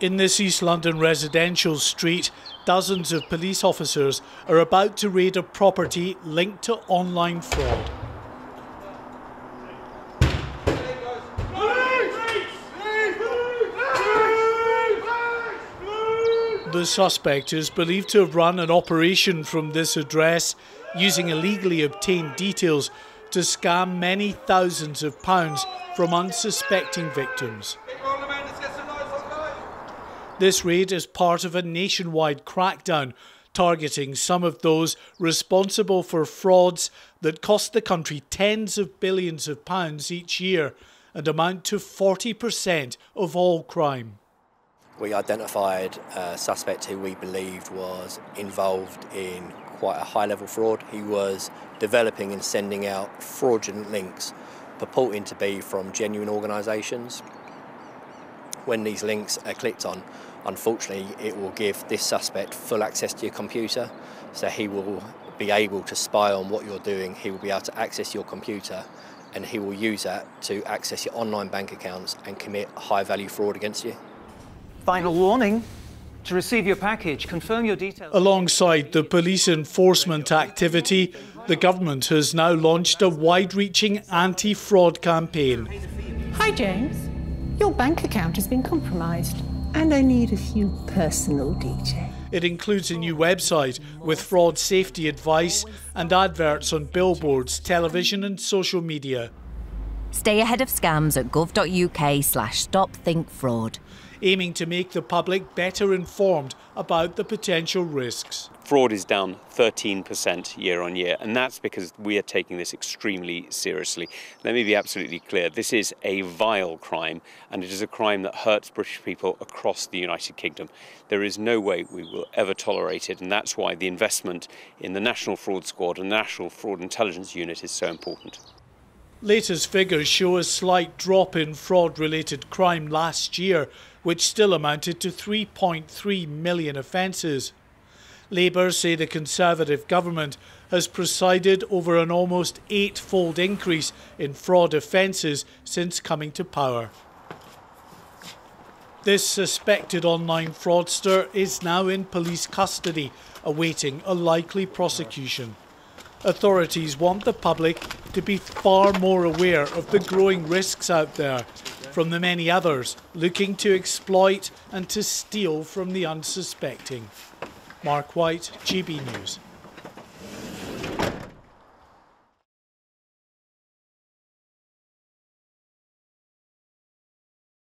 In this East London residential street, dozens of police officers are about to raid a property linked to online fraud. The suspect is believed to have run an operation from this address, using illegally obtained details to scam many thousands of pounds from unsuspecting victims. This raid is part of a nationwide crackdown, targeting some of those responsible for frauds that cost the country tens of billions of pounds each year and amount to 40% of all crime. We identified a suspect who we believed was involved in quite a high-level fraud. He was developing and sending out fraudulent links purporting to be from genuine organisations. When these links are clicked on, unfortunately, it will give this suspect full access to your computer, so he will be able to spy on what you're doing. He will be able to access your computer, and he will use that to access your online bank accounts and commit high-value fraud against you. Final warning. To receive your package, confirm your details. Alongside the police enforcement activity, the government has now launched a wide-reaching anti-fraud campaign. Hi, James. Your bank account has been compromised, and I need a few personal details. It includes a new website with fraud safety advice and adverts on billboards, television and social media. Stay ahead of scams at gov.uk/stopthinkfraud. Aiming to make the public better informed about the potential risks. Fraud is down 13% year on year, and that's because we are taking this extremely seriously. Let me be absolutely clear, this is a vile crime, and it is a crime that hurts British people across the United Kingdom. There is no way we will ever tolerate it, and that's why the investment in the National Fraud Squad and the National Fraud Intelligence Unit is so important. Latest figures show a slight drop in fraud-related crime last year, which still amounted to 3.3 million offences. Labour say the Conservative government has presided over an almost eight-fold increase in fraud offences since coming to power. This suspected online fraudster is now in police custody, awaiting a likely prosecution. Authorities want the public to be far more aware of the growing risks out there from the many others looking to exploit and to steal from the unsuspecting. Mark White, GB News.